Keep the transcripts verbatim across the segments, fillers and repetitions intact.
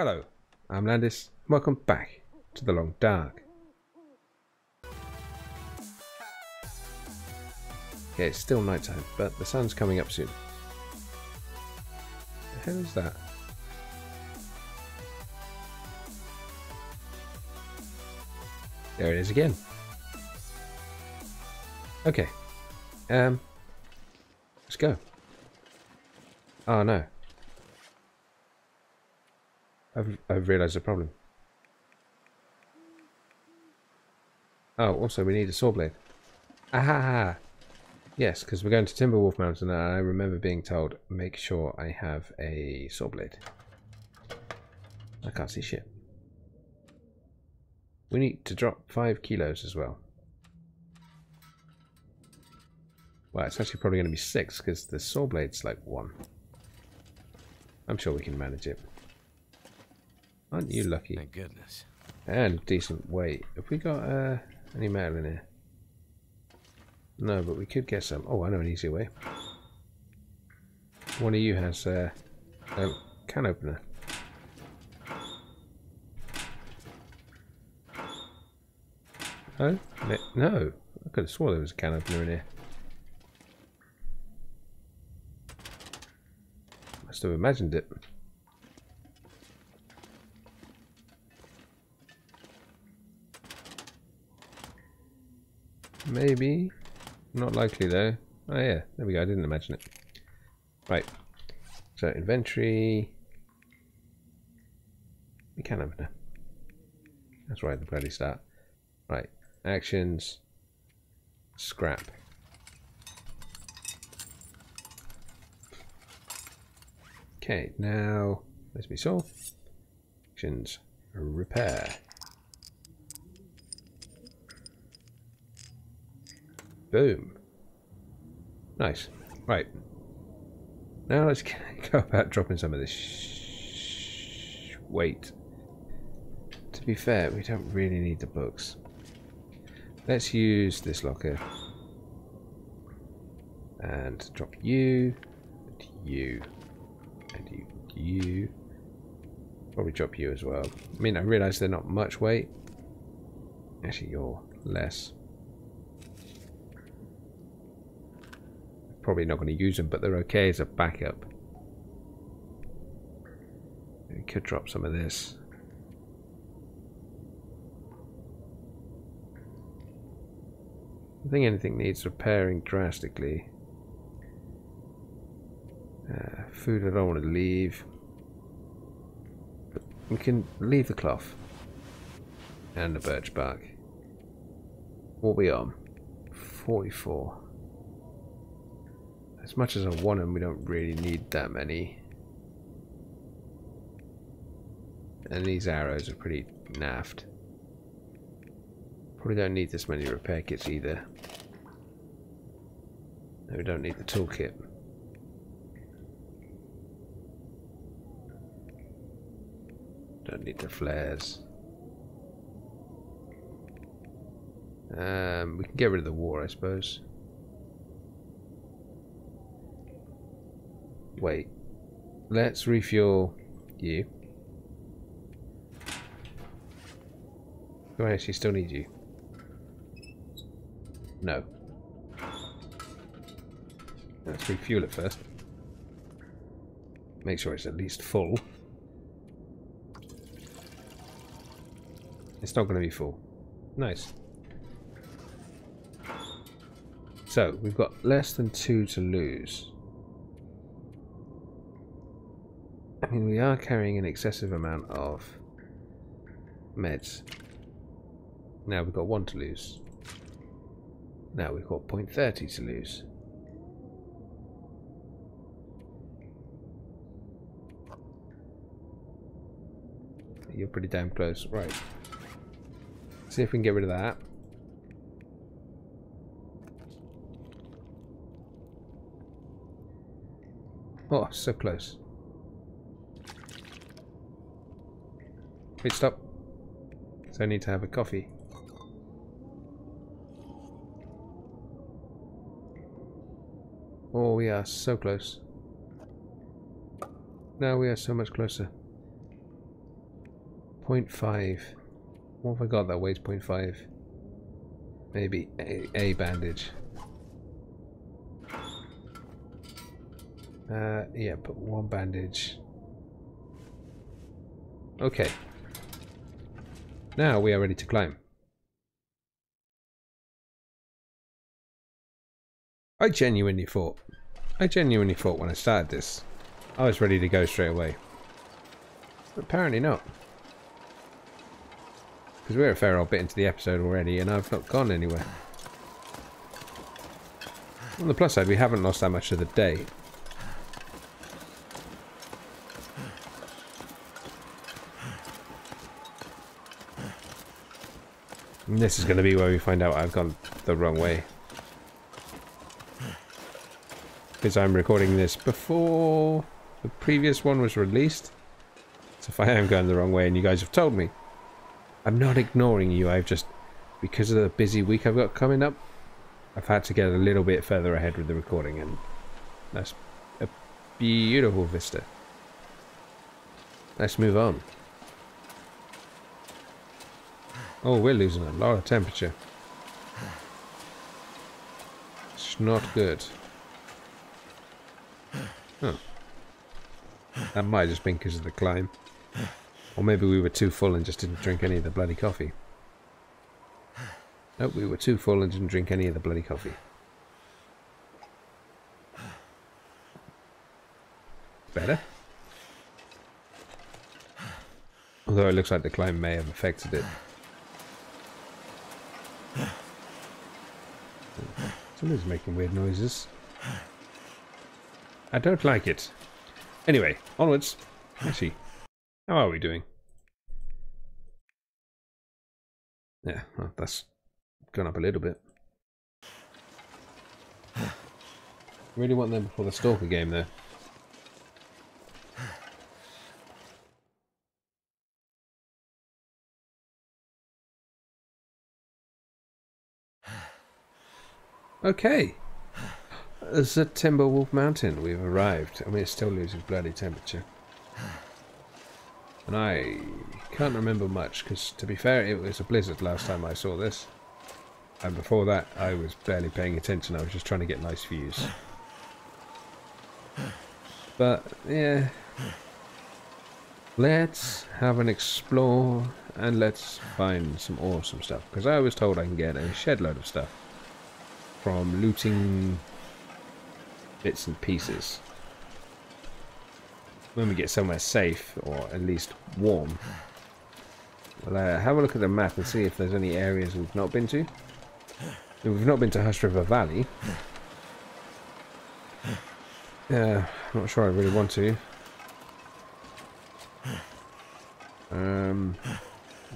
Hello, I'm Landis, and welcome back to The Long Dark. Yeah, it's still nighttime, but the sun's coming up soon. What the hell is that? There it is again. Okay, um, let's go. Oh no. I've, I've realised the problem. Oh, also we need a saw blade. Aha! Yes, because we're going to Timberwolf Mountain and I remember being told, make sure I have a saw blade. I can't see shit. We need to drop five kilos as well. Well, it's actually probably going to be six because the saw blade's like one. I'm sure we can manage it. Aren't you lucky? Thank goodness. And decent weight. Have we got uh, any metal in here? No, but we could get some. Oh, I know an easy way. One of you has uh, a can opener. Oh? No. I could have sworn there was a can opener in here. Must have imagined it. Maybe. Not likely though. Oh yeah, there we go. I didn't imagine it. Right. So inventory. We can open it. That's right at the bloody start. Right. Actions. Scrap. Okay, now there's my saw. Actions. Repair. Boom. Nice. Right. Now let's go about dropping some of this sh weight. To be fair, we don't really need the books. Let's use this locker. And drop you. And you. And you. You. Probably drop you as well. I mean, I realise they're not much weight. Actually, you're less. Probably not going to use them, but they're okay as a backup. We could drop some of this. I don't think anything needs repairing drastically. Uh, food I don't want to leave. But we can leave the cloth and the birch bark. What are we on? forty-four. As much as I want them, we don't really need that many. And these arrows are pretty naffed. Probably don't need this many repair kits either. No, we don't need the toolkit. Don't need the flares. Um, we can get rid of the war, I suppose. Wait, let's refuel you. Do I actually still need you? No. Let's refuel it first. Make sure it's at least full. It's not going to be full. Nice. So, we've got less than two to lose. I mean, we are carrying an excessive amount of meds. Now we've got one to lose. Now we've got point thirty to lose. You're pretty damn close. Right. See if we can get rid of that. Oh, so close. Wait, stop. So I need to have a coffee. Oh, we are so close. Now we are so much closer. zero point five. What have I got that weighs zero point five? Maybe a, a bandage. Uh, yeah, put one bandage. Okay. Now we are ready to climb. I genuinely thought, I genuinely thought when I started this, I was ready to go straight away. But apparently not. Because we're a fair old bit into the episode already and I've not gone anywhere. On the plus side, we haven't lost that much of the day. And this is going to be where we find out I've gone the wrong way. Because I'm recording this before the previous one was released. So if I am going the wrong way and you guys have told me, I'm not ignoring you. I've just, because of the busy week I've got coming up, I've had to get a little bit further ahead with the recording, and that's a beautiful vista. Let's move on. Oh, we're losing a lot of temperature. It's not good. Huh. That might have just been because of the climb. Or maybe we were too full and just didn't drink any of the bloody coffee. Nope, we were too full and didn't drink any of the bloody coffee. Better? Although it looks like the climb may have affected it. Somebody's making weird noises. I don't like it. Anyway, onwards. Let's see. How are we doing? Yeah, well, that's gone up a little bit. Really want them before the Stalker game, though. Okay. There's a Timberwolf Mountain. We've arrived. I mean, it's still losing bloody temperature. And I can't remember much, because to be fair, it was a blizzard last time I saw this. And before that, I was barely paying attention. I was just trying to get nice views. But, yeah. Let's have an explore, and let's find some awesome stuff. Because I was told I can get a shed load of stuff from looting bits and pieces. When we get somewhere safe, or at least warm, we'll uh, have a look at the map and see if there's any areas we've not been to. We've not been to Hush River Valley. Yeah, I'm not sure I really want to. Um,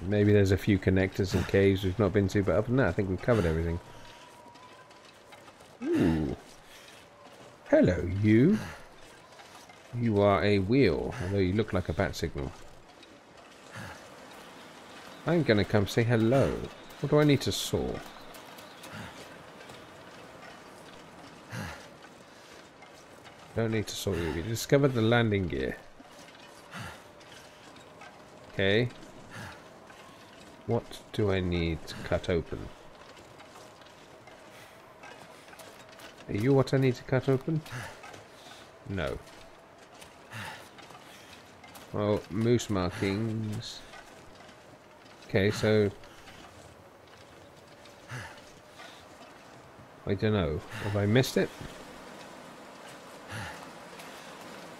maybe there's a few connectors and caves we've not been to, but other than that, I think we've covered everything. Ooh. Hello, you. You are a wheel, although you look like a bat signal. I'm going to come say hello. What do I need to saw? Don't need to saw you. You discovered the landing gear. Okay. What do I need to cut open? Are you what I need to cut open? No. Well, moose markings. Okay, so I don't know. Have I missed it?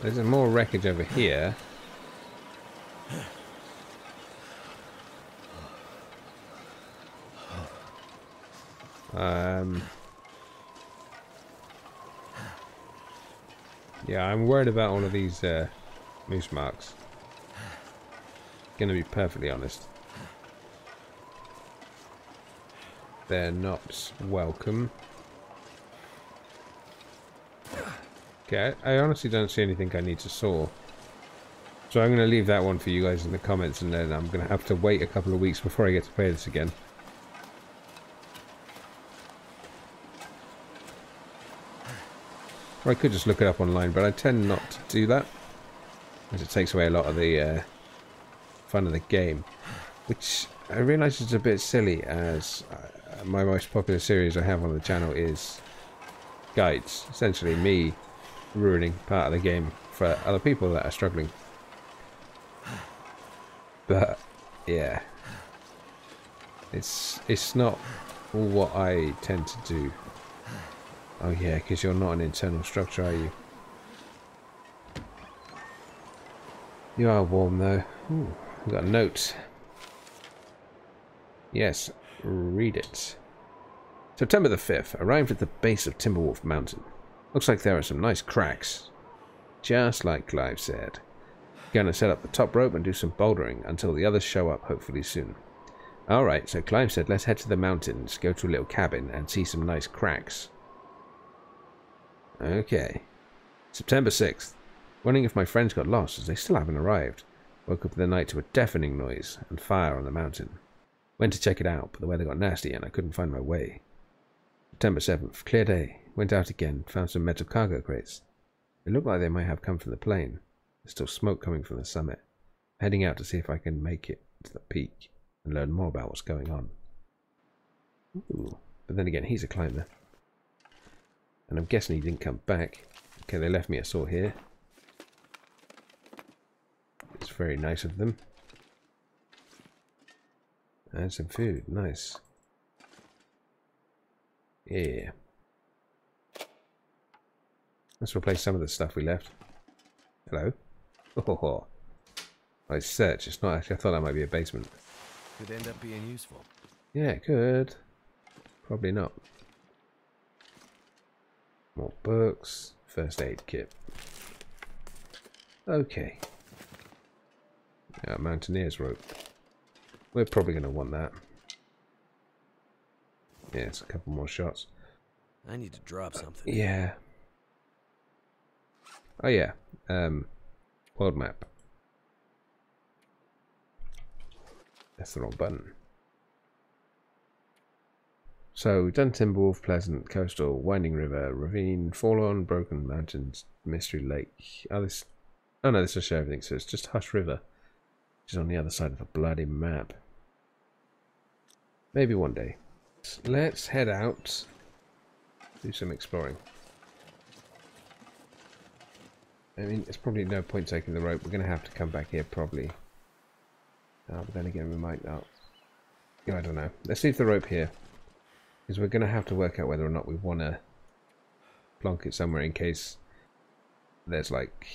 There's more wreckage over here. Um. Yeah, I'm worried about all of these uh, moose marks. Gonna be perfectly honest. They're not welcome. Okay, I honestly don't see anything I need to saw. So I'm gonna leave that one for you guys in the comments, and then I'm gonna have to wait a couple of weeks before I get to play this again. Or I could just look it up online, but I tend not to do that, as it takes away a lot of the uh, fun of the game, which I realise is a bit silly, as my most popular series I have on the channel is guides, essentially me ruining part of the game for other people that are struggling. But yeah, it's it's not what I tend to do. Oh yeah, because you're not an internal structure, are you? You are warm though. Ooh, I've got a note. Yes, read it. September the fifth. Arrived at the base of Timberwolf Mountain. Looks like there are some nice cracks. Just like Clive said. Gonna set up the top rope and do some bouldering until the others show up, hopefully soon. Alright, so Clive said let's head to the mountains, go to a little cabin and see some nice cracks. Okay. September sixth. Wondering if my friends got lost as they still haven't arrived. Woke up in the night to a deafening noise and fire on the mountain. Went to check it out, but the weather got nasty and I couldn't find my way. September seventh. Clear day. Went out again, found some metal cargo crates. It looked like they might have come from the plane. There's still smoke coming from the summit. I'm heading out to see if I can make it to the peak and learn more about what's going on. Ooh. But then again, he's a climber. And I'm guessing he didn't come back. Okay, they left me a saw here. It's very nice of them. And some food. Nice. Yeah. Let's replace some of the stuff we left. Hello. Oh, I search. It's not actually. I thought that might be a basement. Could end up being useful. Yeah, it could. Probably not. More books. First aid kit. Okay. Yeah, mountaineer's rope. We're probably going to want that. Yeah, it's a couple more shots. I need to drop something. Uh, yeah. Oh yeah, um, world map. That's the wrong button. So we've done Timberwolf, Pleasant, Coastal, Winding River, Ravine, Forlorn, Broken Mountains, Mystery Lake. Oh, this, oh no, this will show everything. So it's just Hush River, which is on the other side of the bloody map. Maybe one day. Let's head out, do some exploring. I mean, there's probably no point taking the rope. We're going to have to come back here, probably. Oh, but then again, we might not. I don't know. Let's leave the rope here. Because we're going to have to work out whether or not we want to plonk it somewhere in case there's, like,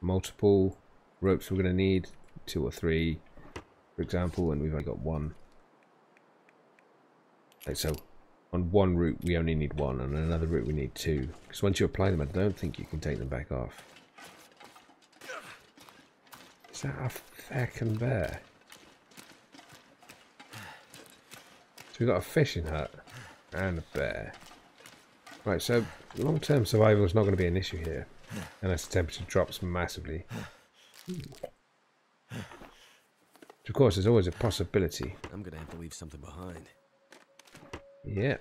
multiple ropes we're going to need. Two or three, for example, and we've only got one. Like so. On one route we only need one, and on another route we need two. Because once you apply them, I don't think you can take them back off. Is that a fucking bear? So we've got a fishing hut and a bear. Right, so long-term survival is not going to be an issue here. Unless the temperature drops massively. Which, of course, there's always a possibility. I'm going to have to leave something behind. Yeah.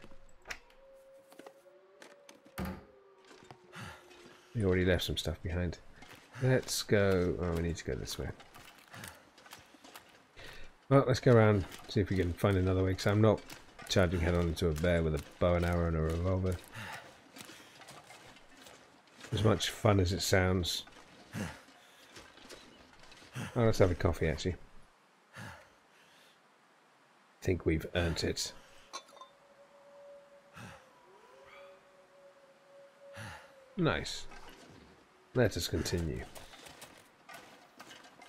We already left some stuff behind. Let's go... Oh, we need to go this way. Well, let's go around, see if we can find another way, because I'm not charging head-on into a bear with a bow and arrow and a revolver. As much fun as it sounds. Oh, let's have a coffee, actually. I think we've earned it. Nice. Let us continue.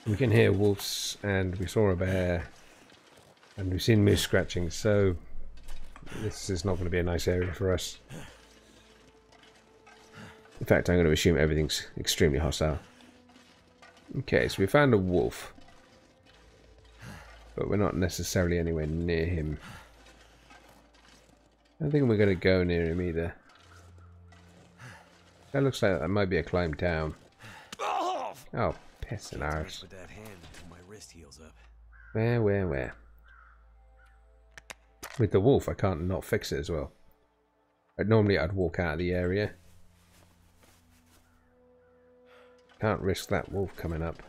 We can hear wolves, and we saw a bear, and we've seen moose scratching, so this is not going to be a nice area for us. In fact, I'm going to assume everything's extremely hostile. Okay, so we found a wolf, but we're not necessarily anywhere near him. I don't think we're going to go near him either. That looks like that might be a climb down. Oh, pissing arse. Where, where, where? With the wolf, I can't not fix it as well. But normally, I'd walk out of the area. Can't risk that wolf coming up.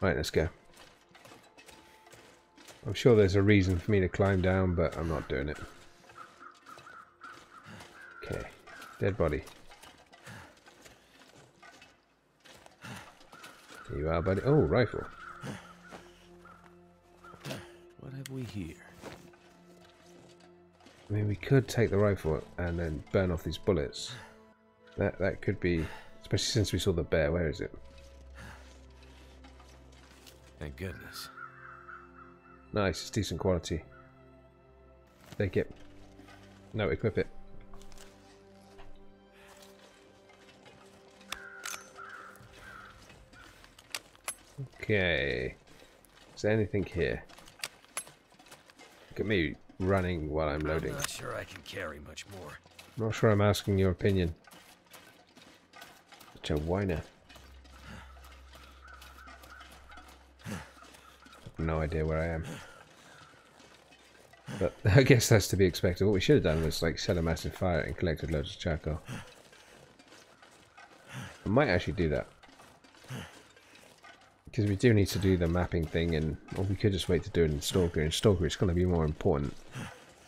Right, let's go. I'm sure there's a reason for me to climb down, but I'm not doing it. Okay. Dead body. There you are, buddy. Oh, rifle. What have we here? I mean, we could take the rifle and then burn off these bullets. That that could be... Especially since we saw the bear. Where is it? Thank goodness. Nice. It's decent quality. Take it. No, equip it. Okay. Is there anything here? Look at me running while I'm loading. I'm not sure I can carry much more. I'm not sure I'm asking your opinion. Such a whiner. No idea where I am. But I guess that's to be expected. What we should have done was like set a massive fire and collected loads of charcoal. I might actually do that. Because we do need to do the mapping thing, and or we could just wait to do it in Stalker. In Stalker it's going to be more important,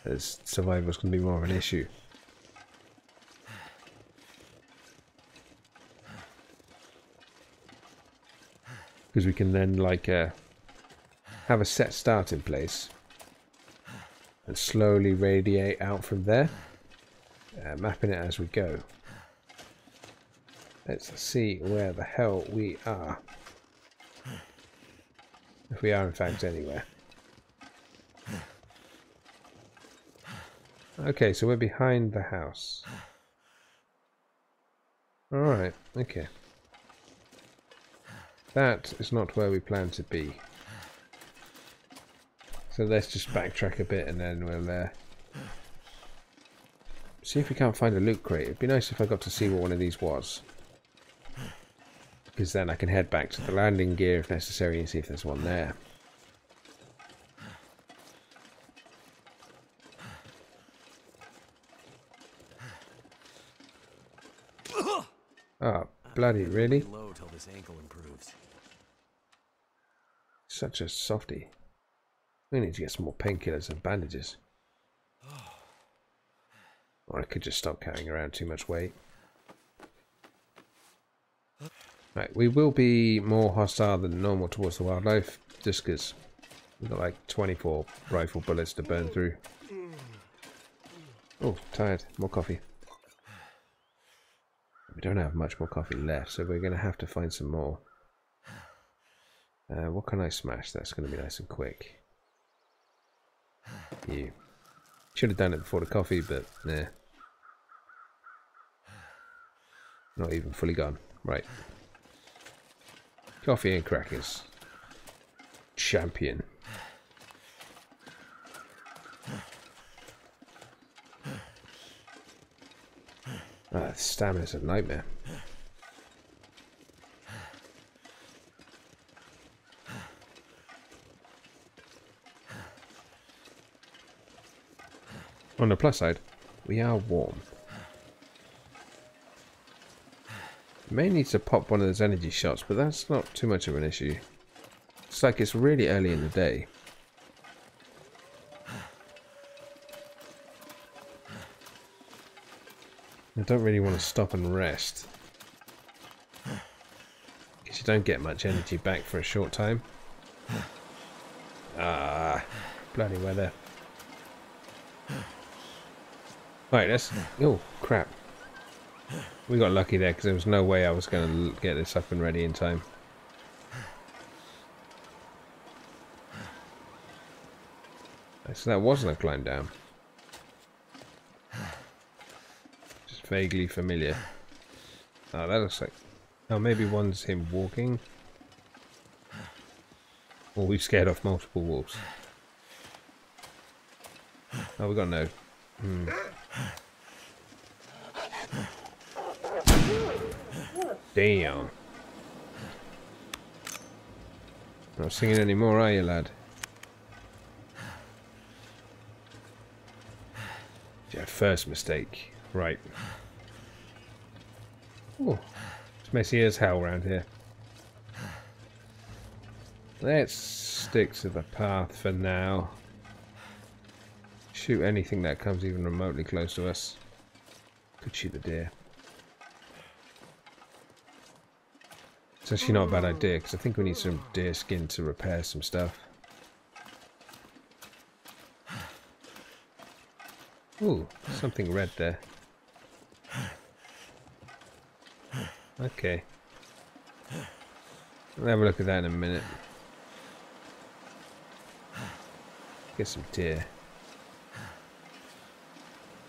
as survival's going to be more of an issue. Because we can then like uh, have a set start in place and slowly radiate out from there, uh, mapping it as we go. Let's see where the hell we are. If we are in fact anywhere. Okay, so we're behind the house. Alright, okay. That is not where we plan to be. So let's just backtrack a bit and then we'll uh, see if we can't find a loot crate. It'd be nice if I got to see what one of these was. Because then I can head back to the landing gear if necessary and see if there's one there. Oh, bloody, really? Such a softy. We need to get some more painkillers and bandages. Or I could just stop carrying around too much weight. Right, we will be more hostile than normal towards the wildlife, just because we've got like twenty-four rifle bullets to burn through. Oh, tired. More coffee. We don't have much more coffee left, so we're going to have to find some more. Uh, what can I smash? That's going to be nice and quick. You. Should have done it before the coffee, but nah. Not even fully gone. Right. Coffee and crackers. Champion. Ah, the stamina's a nightmare. On the plus side, we are warm. May need to pop one of those energy shots, but that's not too much of an issue. It's like it's really early in the day. I don't really want to stop and rest, because you don't get much energy back for a short time. Ah, bloody weather. Right, that's... Oh, crap. We got lucky there because there was no way I was going to get this up and ready in time. So that wasn't a climb down. Just vaguely familiar. Oh, that looks like... Oh, maybe one's him walking. Or oh, we've scared off multiple wolves. Oh, we got no... Hmm. Damn. Not singing anymore, are you, lad? Your first mistake. Right. Ooh, it's messy as hell around here. Let's stick to the path for now. Shoot anything that comes even remotely close to us. Could shoot the deer. It's actually not a bad idea, because I think we need some deer skin to repair some stuff. Ooh, something red there. Okay. We'll have a look at that in a minute. Get some deer.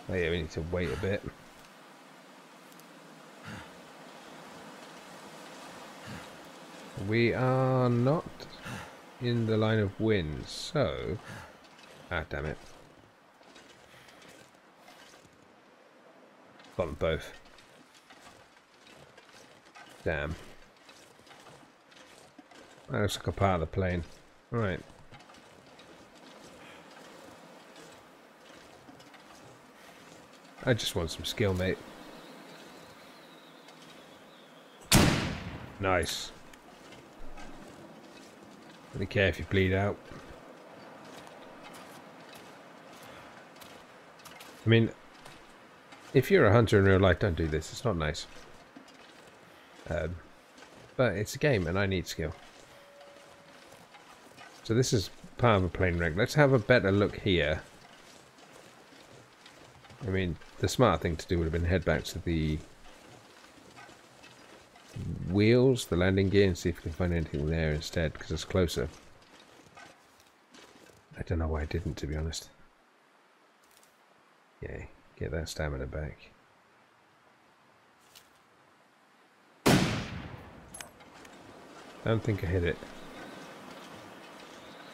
Oh yeah, we need to wait a bit. We are not in the line of wind, so... Ah, damn it. Got them both. Damn. That looks like a part of the plane. Alright. I just want some skill, mate. Nice. I don't care if you bleed out. I mean, if you're a hunter in real life, don't do this. It's not nice. Um, but it's a game and I need skill. So this is part of a plane wreck. Let's have a better look here. I mean, the smart thing to do would have been head back to the wheels, the landing gear, and see if we can find anything there instead, because it's closer. I don't know why I didn't, to be honest. Yay, get that stamina back. I don't think I hit it.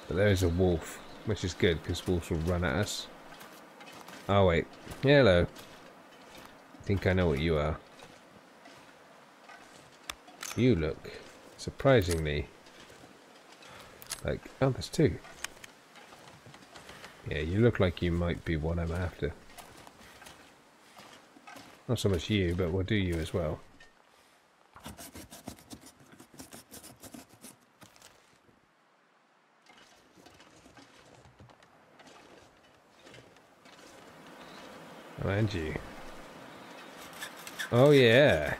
But there is a wolf, which is good, because wolves will run at us. Oh wait, hello. I think I know what you are. You look surprisingly like... Oh, there's two. Yeah, you look like you might be one I'm after. Not so much you, but we'll do you as well. And you. Oh yeah.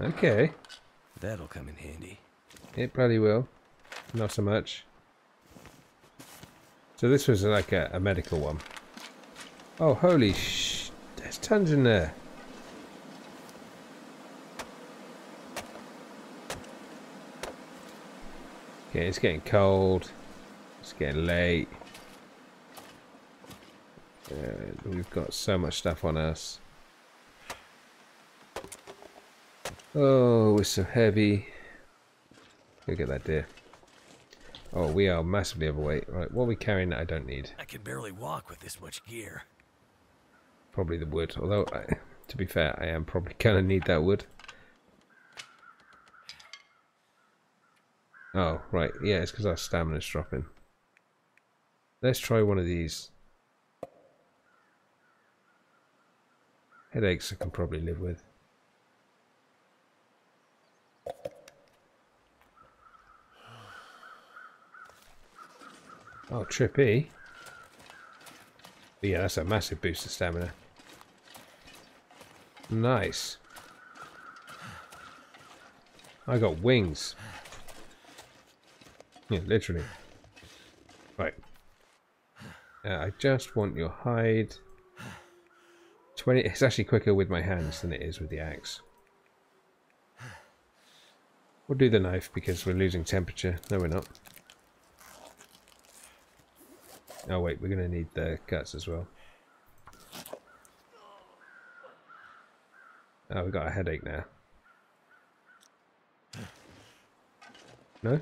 Okay. That'll come in handy. It probably will. Not so much. So this was like a, a medical one. Oh holy sh! There's tons in there. Okay, it's getting cold. It's getting late. Uh, we've got so much stuff on us. Oh, we're so heavy. Go get that deer. Oh, we are massively overweight. Right, what are we carrying that I don't need? I can barely walk with this much gear. Probably the wood. Although, I, to be fair, I am probably gonna need that wood. Oh, right. Yeah, it's because our stamina's dropping. Let's try one of these. Headaches I can probably live with. Oh, trip E. Yeah, that's a massive boost to stamina. Nice. I got wings. Yeah, literally. Right. Uh, I just want your hide. twenty. It's actually quicker with my hands than it is with the axe. We'll do the knife because we're losing temperature. No, we're not. Oh, wait. We're going to need the guts as well. Oh, we've got a headache now. No?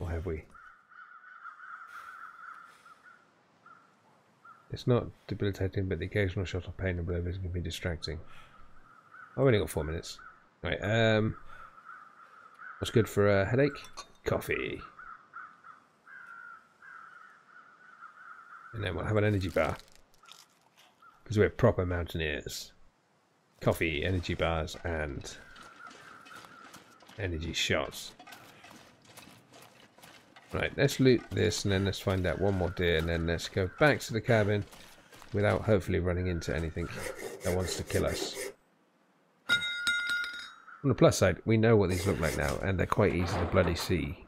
Or have we? It's not debilitating, but the occasional shot of pain and blisters can be distracting. I've only got four minutes. Right, um... what's good for a headache? Coffee. And then we'll have an energy bar. Because we're proper mountaineers. coffee, energy bars, and energy shots. Right, let's loot this and then let's find out one more deer and then let's go back to the cabin without hopefully running into anything that wants to kill us. On the plus side, we know what these look like now and they're quite easy to bloody see.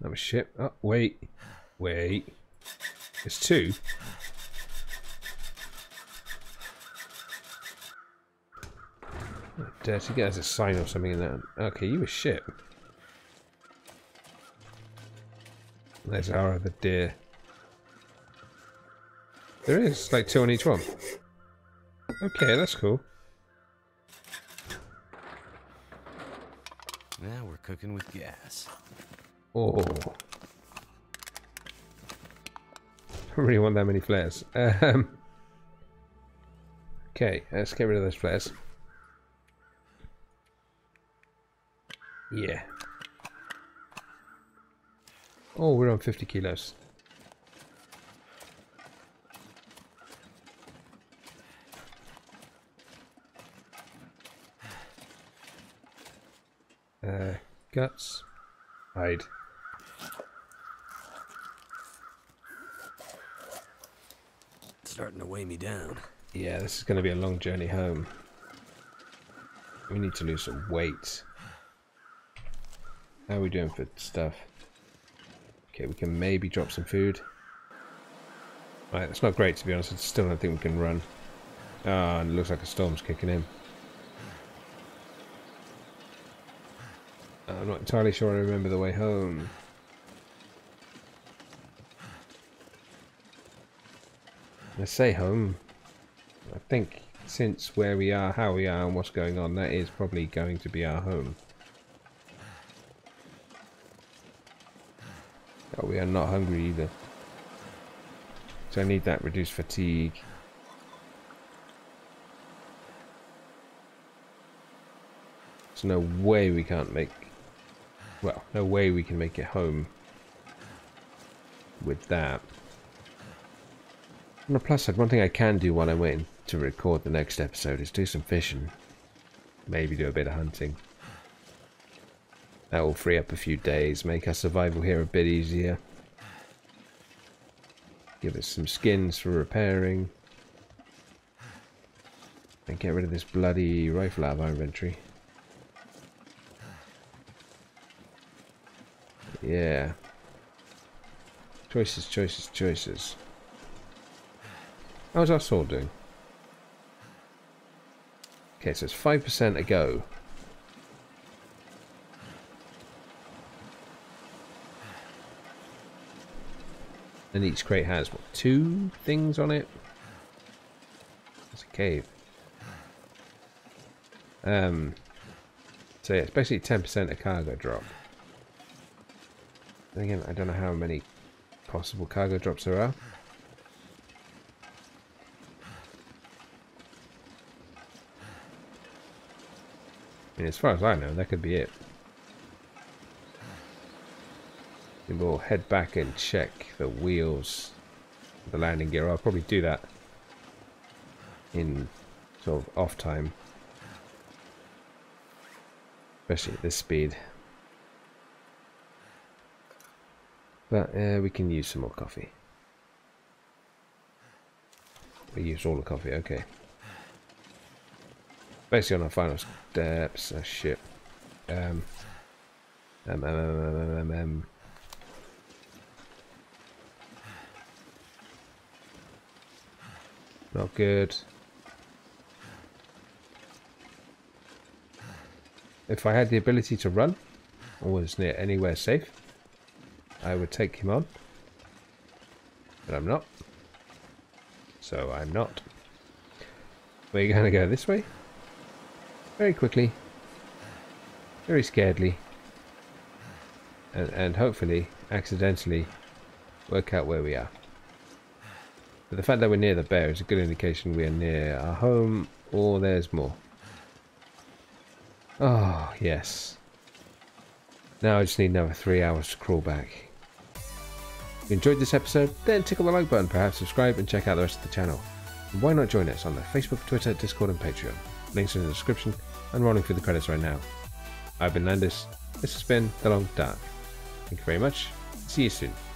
That was shit. Oh, wait. Wait. There's two. Dirty guy has a sign or something in that. Okay, you were shit. There's our other deer. There is, like two on each one. Okay, that's cool. Now we're cooking with gas. Oh. I don't really want that many flares. Um, okay, let's get rid of those flares. Yeah. Oh, we're on fifty kilos. Uh, guts. Hide. It's starting to weigh me down. Yeah, this is going to be a long journey home. We need to lose some weight. How are we doing for stuff? Okay, we can maybe drop some food. Right, that's not great to be honest. I still don't think we can run. Ah, oh, and it looks like a storm's kicking in. I'm not entirely sure I remember the way home. I say home. I think since where we are, how we are, and what's going on, that is probably going to be our home. Oh, we are not hungry either. So I need that reduced fatigue. There's no way we can't make... Well, no way we can make it home with that. On the plus side, one thing I can do while I'm waiting to record the next episode is do some fishing. Maybe do a bit of hunting. That will free up a few days, make our survival here a bit easier. Give us some skins for repairing. And get rid of this bloody rifle out of our inventory. Yeah. Choices, choices, choices. How's our sword doing? Okay, so it's five percent a go. And each crate has, what, two things on it? It's a cave. Um, so yeah, it's basically ten percent a cargo drop. And again, I don't know how many possible cargo drops there are. I mean, as far as I know, that could be it. And we'll head back and check the wheels, the landing gear. I'll probably do that in sort of off time, especially at this speed. But uh, we can use some more coffee. We used all the coffee, okay. Basically on our final steps, oh shit. Um, um, um, um, um, um, um. Not good. If I had the ability to run, or was near anywhere safe, I would take him on. But I'm not. So I'm not. We're going to go this way. Very quickly. Very scaredly. And, and hopefully, accidentally, work out where we are. But the fact that we're near the bear is a good indication we are near our home, or there's more. Oh, yes. Now I just need another three hours to crawl back. If you enjoyed this episode, then tickle the like button, perhaps subscribe and check out the rest of the channel. And why not join us on the Facebook, Twitter, Discord and Patreon? Links in the description and rolling through the credits right now. I've been Landis, this has been The Long Dark. Thank you very much, see you soon.